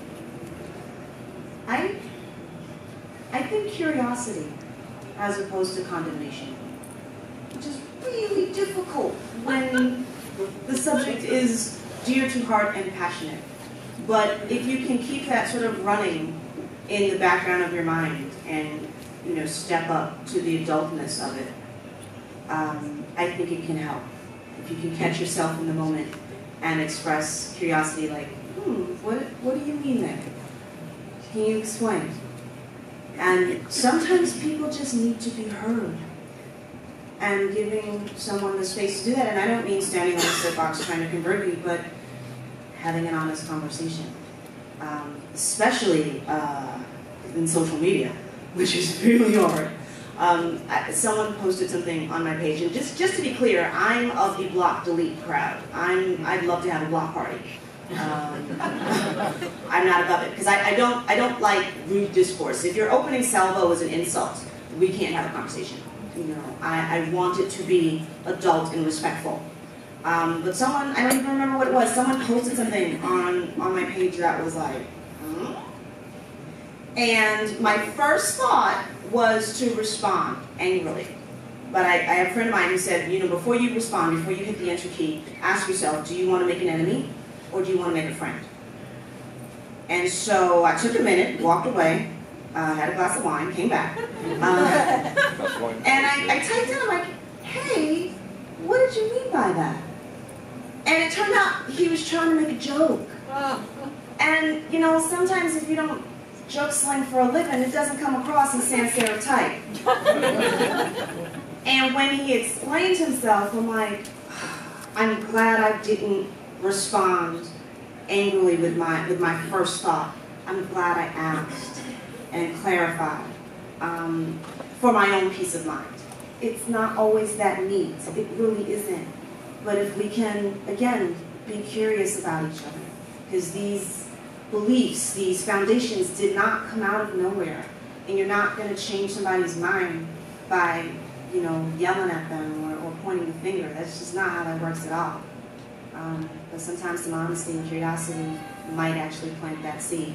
I. I think curiosity, as opposed to condemnation, which is really difficult when the subject is dear to heart and passionate. But if you can keep that sort of running in the background of your mind and, you know, step up to the adultness of it, um, I think it can help. If you can catch yourself in the moment and express curiosity, like, hmm, what, what do you mean there? Can you explain? And sometimes people just need to be heard. And giving someone the space to do that, and I don't mean standing on a soapbox trying to convert you, but having an honest conversation. Um, especially uh, in social media, which is really hard. Um, I, someone posted something on my page, and just, just to be clear, I'm of the block delete crowd. I'm, I'd love to have a block party. Um, I'm not above it because I, I don't I don't like rude discourse. If your opening salvo is an insult, we can't have a conversation. You know, I, I want it to be adult and respectful. Um, but someone, I don't even remember what it was. Someone posted something on on my page that was like, hmm? And my first thought was to respond angrily. But I, I have a friend of mine who said, you know, before you respond, before you hit the enter key, ask yourself, do you want to make an enemy? Or do you want to make a friend? And so I took a minute, walked away, uh, had a glass of wine, came back. Uh, and I, I typed in, I'm like, hey, what did you mean by that? And it turned out he was trying to make a joke. And, you know, sometimes if you don't joke slang for a living, it doesn't come across as sans stereotype. And when he explained himself, I'm like, I'm glad I didn't respond angrily with my with my first thought. I'm glad I asked and clarified um, for my own peace of mind. It's not always that neat. It really isn't. But if we can, again, be curious about each other, because these beliefs, these foundations did not come out of nowhere, and you're not going to change somebody's mind by, you know, yelling at them or, or pointing the finger. That's just not how that works at all. Um, but sometimes some honesty and curiosity might actually plant that seed.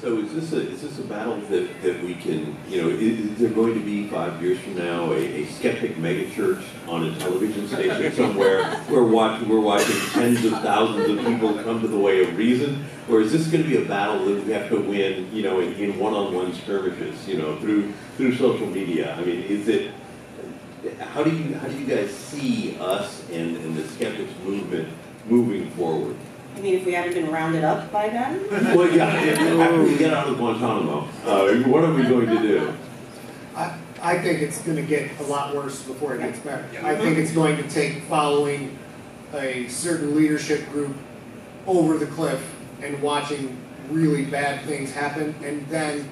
So is this a, is this a battle that, that we can, you know, is, is there going to be five years from now a, a skeptic megachurch on a television station somewhere? We're watching, we're watching tens of thousands of people come to the way of reason? Or is this going to be a battle that we have to win, you know, in, in one-on-one skirmishes, you know, through through social media? I mean, is it, how do you, how do you guys see us and, and the skeptics movement moving forward? I mean, if we haven't been rounded up by then? Well, yeah, if, after we get out of Guantanamo, uh, what are we going to do? I, I think it's going to get a lot worse before it gets better. Yeah. I think it's going to take following a certain leadership group over the cliff and watching really bad things happen, and then,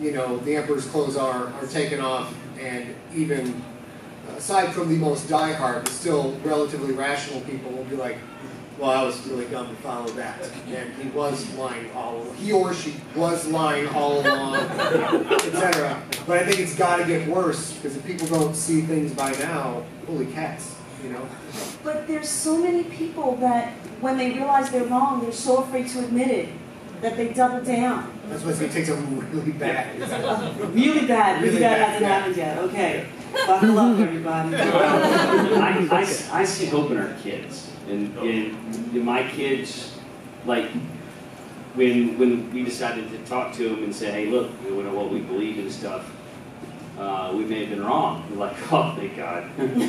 you know, the emperor's clothes are, are taken off, and even, aside from the most diehard, still relatively rational people will be like, well, I was really dumb to follow that, and he was lying all along. He or she was lying all along, et cetera. But I think it's got to get worse, because if people don't see things by now, holy cats, you know? But there's so many people that, when they realize they're wrong, they're so afraid to admit it, that they double down. That's why it takes them really bad. Really bad, really bad hasn't happened yet, okay. Buckle up, everybody. I, I, I see hope in our kids. And, and my kids, like, when when we decided to talk to them and say, hey, look, we don't know what we believe in stuff, uh, we may have been wrong. We're like, oh, thank God. like,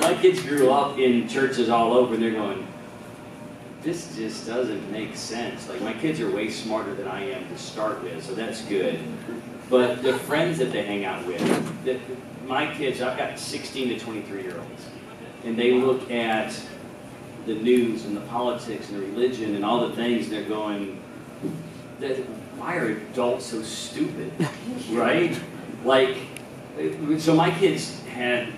my kids grew up in churches all over, and they're going, this just doesn't make sense. Like, my kids are way smarter than I am to start with, so that's good. But the friends that they hang out with, the, my kids, I've got sixteen to twenty-three-year-olds. And they look at the news and the politics and the religion and all the things, and they're going, why are adults so stupid, right? Like, so my kids had,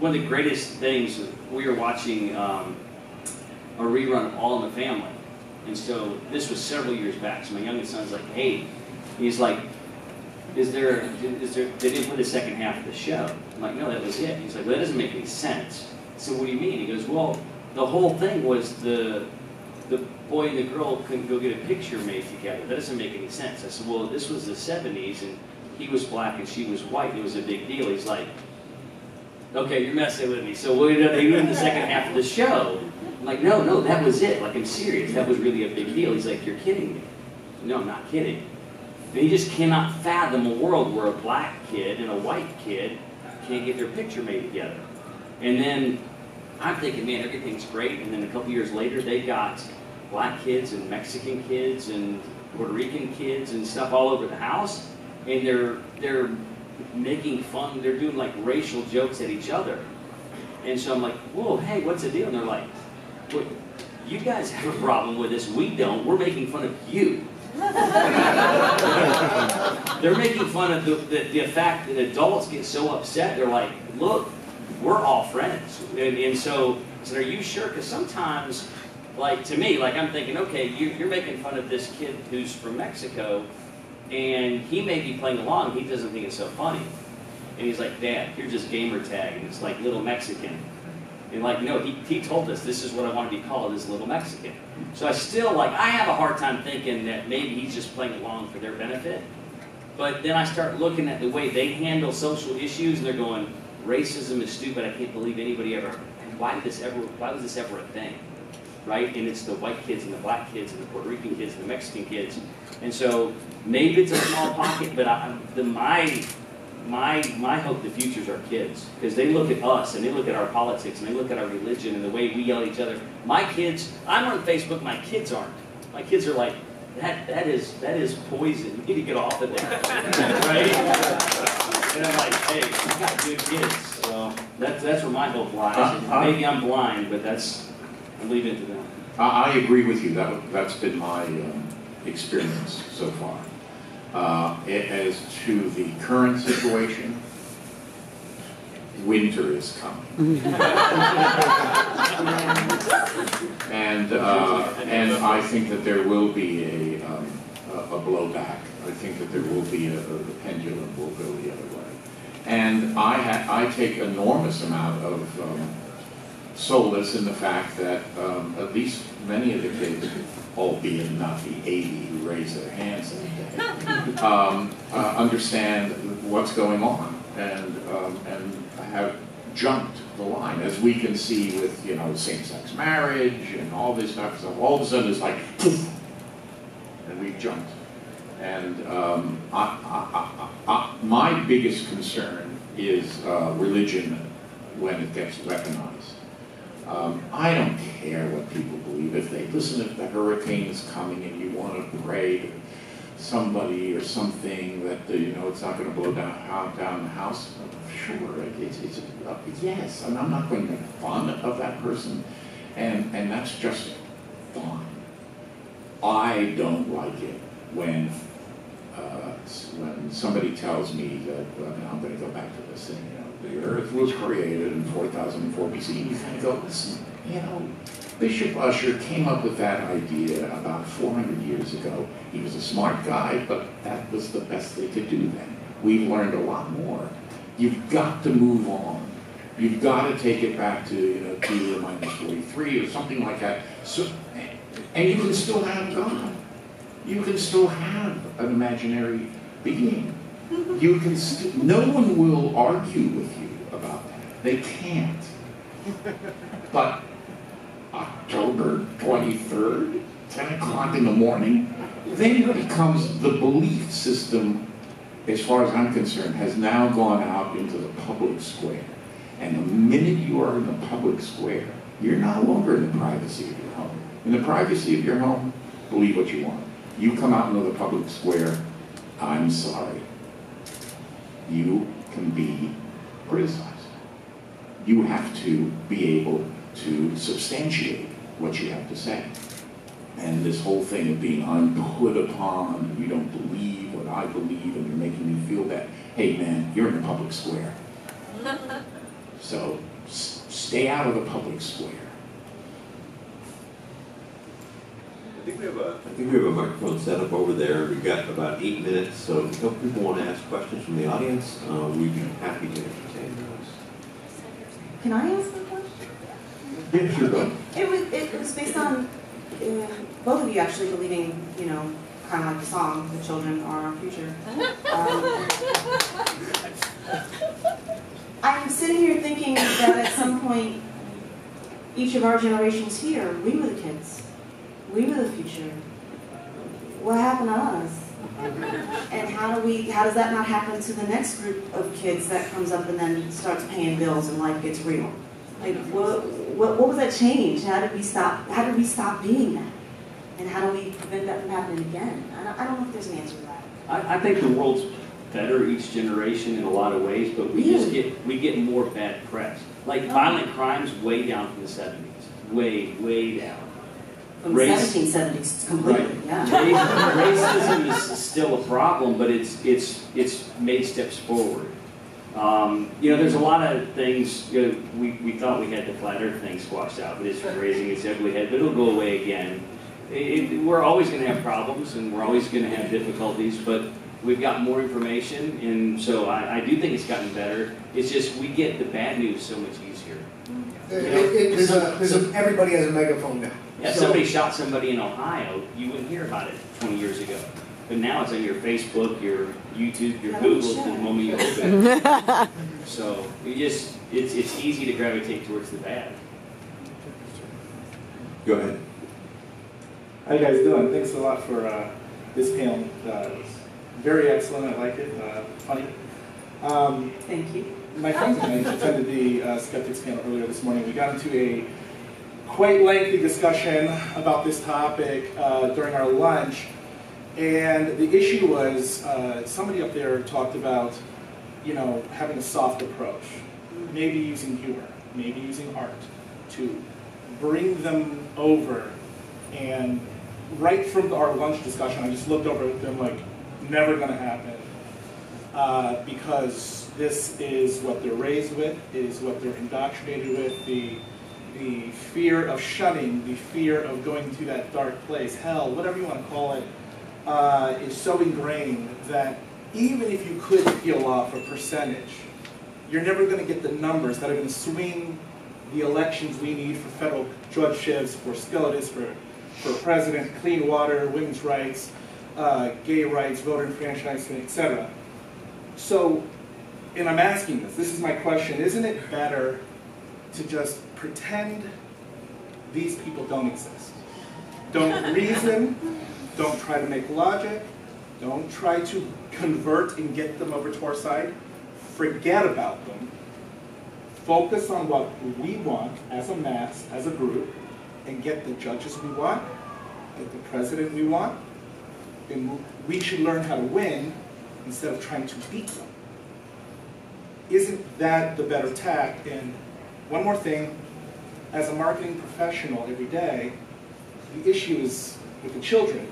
one of the greatest things, we were watching um, a rerun of All in the Family. And so this was several years back, so my youngest son's like, hey, he's like, Is there, is there, they didn't put the second half of the show. I'm like, no, that was it. He's like, well, that doesn't make any sense. I said, what do you mean? He goes, well, the whole thing was the, the boy and the girl couldn't go get a picture made together. That doesn't make any sense. I said, well, this was the seventies, and he was black and she was white. It was a big deal. He's like, okay, you're messing with me. So what did they do in the second half of the show? I'm like, no, no, that was it. Like, I'm serious. That was really a big deal. He's like, you're kidding me. No, I'm not kidding. They just cannot fathom a world where a black kid and a white kid can't get their picture made together. And then I'm thinking, man, everything's great. And then a couple years later, they got black kids and Mexican kids and Puerto Rican kids and stuff all over the house. And they're, they're making fun. They're doing like racial jokes at each other. And so I'm like, whoa, hey, what's the deal? And they're like, well, you guys have a problem with this. We don't. We're making fun of you. They're making fun of the, the, the fact that adults get so upset. They're like, look, we're all friends. And, and so, so are you sure? Because sometimes, like to me, like I'm thinking, okay, you, you're making fun of this kid who's from Mexico, and he may be playing along. He doesn't think it's so funny. And he's like, Dad, you're just gamer tag. And it's like Little Mexican. And like, no, he, he told us this is what I want to be called, is Little Mexican. So I still, like, I have a hard time thinking that maybe he's just playing along for their benefit. But then I start looking at the way they handle social issues, and they're going, racism is stupid, I can't believe anybody ever, why did this ever, why was this ever a thing? Right? And it's the white kids and the black kids and the Puerto Rican kids and the Mexican kids. And so maybe it's a small pocket, but I, the, my... My, my hope the future's our kids, because they look at us, and they look at our politics, and they look at our religion, and the way we yell at each other. My kids, I'm on Facebook, my kids aren't. My kids are like, that, that, is, that is poison. You need to get off of that. Right? And I'm like, hey, you got good kids. So that, that's where my hope lies. Uh, maybe I'm blind, but that's, I'm leaving it to them. I, I agree with you. That, that's been my um, experience so far. Uh, as to the current situation, winter is coming, and uh, and I think that there will be a um, a, a blowback. I think that there will be a, a the pendulum will go the other way, and I ha I take enormous amount of um, solace in the fact that um, at least many of the kids, albeit not the eighty who raise their hands every day, um, uh, understand what's going on and, um, and have jumped the line, as we can see with, you know, same-sex marriage and all this stuff. So all of a sudden it's like, poof, and we've jumped. And um, I, I, I, I, my biggest concern is uh, religion when it gets weaponized. Um, I don't care what people believe. If they listen, if the hurricane is coming and you want to pray to somebody or something that, you know, it's not going to blow down, down the house, sure, it's, it's, yes, and I'm not going to make fun of that person, and, and that's just fine. I don't like it when uh, when somebody tells me that, well, I'm going to go back to this thing, you know, the earth was created in four thousand four B C, and you kind of go, listen, you know, Bishop Usher came up with that idea about four hundred years ago. He was a smart guy, but that was the best they could do then. We've learned a lot more. You've got to move on. You've got to take it back to, you know, two to the minus forty-three or something like that. So, and you can still have God. You can still have an imaginary being. You can st no one will argue with you about that. They can't. But October twenty-third, ten o'clock in the morning, then it becomes the belief system, as far as I'm concerned, has now gone out into the public square. And the minute you are in the public square, you're no longer in the privacy of your home. In the privacy of your home, believe what you want. You come out into the public square, I'm sorry, you can be criticized. You have to be able to substantiate what you have to say. And this whole thing of being unput upon, you don't believe what I believe, and you're making me feel that, hey man, you're in the public square. So s stay out of the public square. I think we have a, I think we have a microphone set up over there. We've got about eight minutes, so if people want to ask questions from the audience, uh, we'd be happy to entertain those. Can I ask a question? Yeah, sure, go. It was, it was based on uh, both of you actually believing, you know, kind of like the song, the children are our future. Um, I'm sitting here thinking that at some point, each of our generations here, we were the kids. We were the future. What happened to us? And how do we? How does that not happen to the next group of kids that comes up and then starts paying bills and life gets real? Like, what? What, what was that change? How did we stop? How did we stop being that? And how do we prevent that from happening again? I don't, I don't know if there's an answer to that. I, I think the world's better each generation in a lot of ways, but we really? just get we get more bad press. Like oh. violent crimes, way down from the seventies, way way down. From the seventeen seventies, completely, right. yeah. Racism is still a problem, but it's it's it's made steps forward. Um, you know, there's a lot of things, you know, we, we thought we had the flat earth thing squashed out, but it's raising its ugly head, but it'll go away again. It, it, we're always going to have problems, and we're always going to have difficulties, but we've got more information, and so I, I do think it's gotten better. It's just we get the bad news so much easier. It, it, it, there's a, there's a, everybody has a megaphone now. Yeah, so, somebody shot somebody in Ohio, you wouldn't hear about it twenty years ago. But now it's on your Facebook, your YouTube, your Google, the moment you open it. So you just, it's, it's easy to gravitate towards the bad. Go ahead. How you guys doing? Thanks a lot for uh, this panel. Uh, it was very excellent. I liked it. Uh, funny. Um, Thank you. My friends and I attended the uh, Skeptics panel earlier this morning. We got into a quite lengthy discussion about this topic uh, during our lunch, and the issue was uh, somebody up there talked about, you know, having a soft approach, maybe using humor, maybe using art to bring them over. And right from our lunch discussion, I just looked over at them like, never going to happen, uh, because this is what they're raised with, is what they're indoctrinated with. The The fear of shunning, the fear of going to that dark place, hell, whatever you want to call it, uh, is so ingrained that even if you could peel off a percentage, you're never going to get the numbers that are going to swing the elections we need for federal judgeships, for skeletons, for, for president, clean water, women's rights, uh, gay rights, voter enfranchisement, et cetera. So, and I'm asking this, this is my question, isn't it better to just pretend these people don't exist? Don't reason, don't try to make logic, don't try to convert and get them over to our side, forget about them, focus on what we want as a mass, as a group, and get the judges we want, get the president we want, and we should learn how to win instead of trying to beat them. Isn't that the better tack? And one more thing, as a marketing professional every day, the issue is with the children.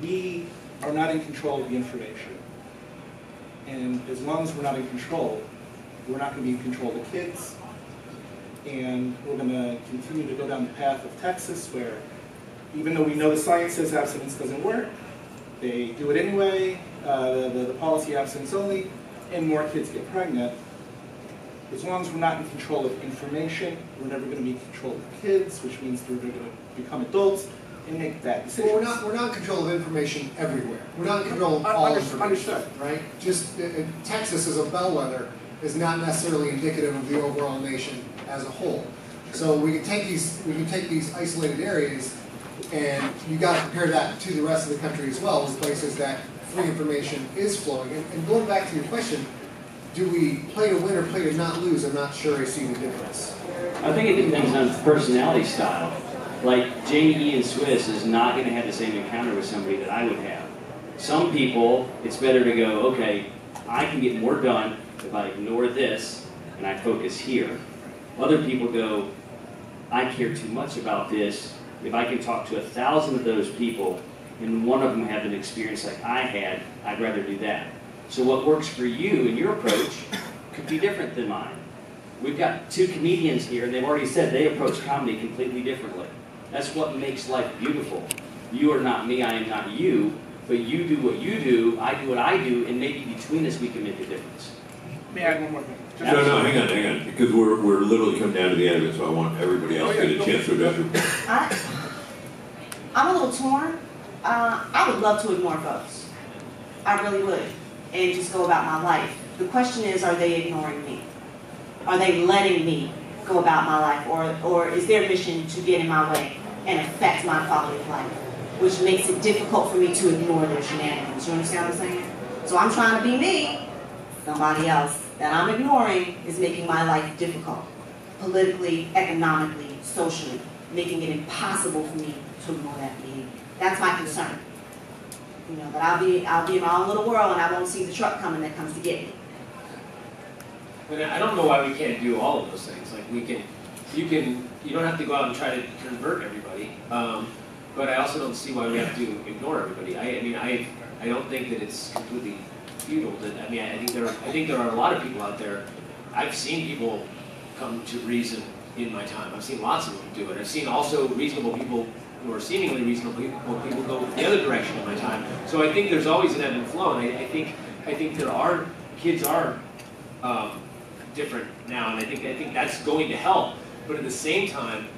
We are not in control of the information. And as long as we're not in control, we're not going to be in control of the kids. And we're going to continue to go down the path of Texas, where even though we know the science says abstinence doesn't work, they do it anyway, uh, the, the policy abstinence only, and more kids get pregnant. As long as we're not in control of information, we're never going to be in control of kids, which means they're going to become adults and make that decision. Well, we're not, we're not in control of information everywhere. We're not in control of all Under, information. Understood. Right? Just uh, Texas as a bellwether is not necessarily indicative of the overall nation as a whole. So we can take these, we can take these isolated areas, and you've got to compare that to the rest of the country as well, as places that free information is flowing. And, and going back to your question, do we play to win or play to not lose? I'm not sure I see the difference. I think it depends on personality style. Like Jane Ian Swiss is not going to have the same encounter with somebody that I would have. Some people, it's better to go, okay, I can get more done if I ignore this and I focus here. Other people go, I care too much about this. If I can talk to a thousand of those people and one of them have an experience like I had, I'd rather do that. So what works for you and your approach could be different than mine. We've got two comedians here, and they've already said they approach comedy completely differently. That's what makes life beautiful. You are not me, I am not you, but you do what you do, I do what I do, and maybe between us we can make a difference. May I add one more thing? Just no, no, hang on, hang on, because we're, we're literally coming down to the end of it, so I want everybody else to get a chance to address your point. I'm a little torn. Uh, I would love to ignore folks. I really would. And just go about my life. The question is, are they ignoring me? Are they letting me go about my life? Or, or is their mission to get in my way and affect my quality of life? Which makes it difficult for me to ignore their shenanigans. You understand what I'm saying? So I'm trying to be me. Somebody else that I'm ignoring is making my life difficult. Politically, economically, socially. Making it impossible for me to ignore that behavior. That's my concern. You know, but I'll be, I'll be in my own little world and I won't see the truck coming that comes to get me. And I don't know why we can't do all of those things. Like we can, you can, you don't have to go out and try to convert everybody. Um, but I also don't see why we have to ignore everybody. I, I mean, I, I don't think that it's completely futile. That, I mean, I think there, are, I think there are a lot of people out there. I've seen people come to reason in my time. I've seen lots of them do it. I've seen also reasonable people who are seemingly reasonable people, people go the other direction in my time. So I think there's always an ebb and flow, and I, I think I think there are kids are um, different now, and I think I think that's going to help. But at the same time,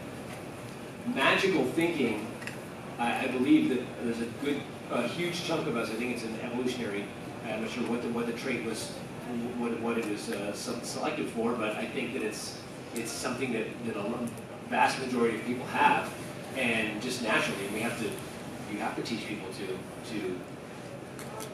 magical thinking, I, I believe that there's a good, a huge chunk of us. I think it's an evolutionary. I'm not sure what the what the trait was, what what it was uh, selected for, but I think that it's it's something that that a vast majority of people have. And just naturally, we have to. You have to teach people to to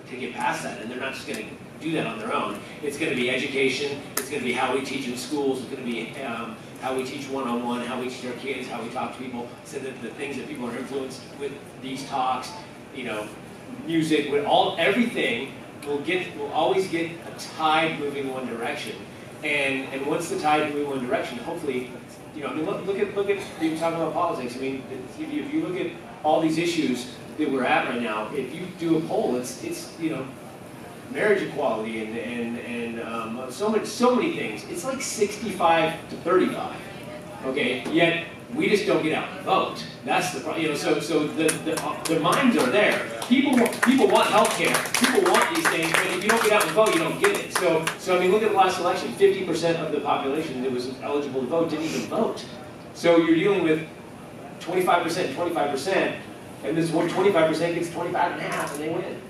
to get past that, and they're not just going to do that on their own. It's going to be education. It's going to be how we teach in schools. It's going to be um, how we teach one-on-one, how we teach our kids, how we talk to people. So that the things that people are influenced with these talks, you know, music, with all everything, will get will always get a tide moving one direction. And and once the tide moves one direction, hopefully. You know, I mean, look, look at, look at, you talking about politics, I mean, if you look at all these issues that we're at right now, if you do a poll, it's, it's you know, marriage equality and, and, and um, so much, so many things. It's like sixty-five to thirty-five, okay? Yet, we just don't get out and vote. That's the problem, you know, so, so the, the, the minds are there. people people want healthcare. People want these things, but if you don't get out and vote, you don't get it. So, so I mean, look at the last election. fifty percent of the population that was eligible to vote didn't even vote. So you're dealing with twenty-five percent, twenty-five percent, and this one twenty-five percent gets twenty-five and a half, and they win.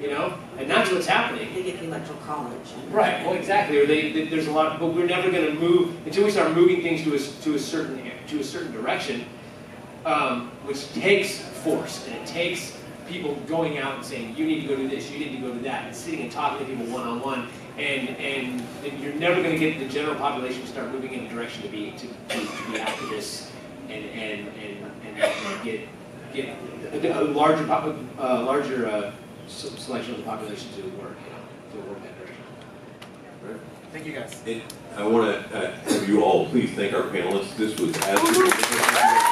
You know, and that's what's happening. They get the electoral college. Right. Well, exactly. Or they, they there's a lot of, but we're never going to move until we start moving things to a to a certain to a certain direction, um, which takes force, and it takes people going out and saying, you need to go to this, you need to go to that, and sitting and talking to people one-on-one, and, and, and you're never going to get the general population to start moving in a direction to be, to, to, to be activists and, and, and, and get, get a, a larger, uh, larger uh, selection of the population to work, you know, to work that direction. Right. Thank you, guys. And I want to, uh, you all, please thank our panelists. This was absolutely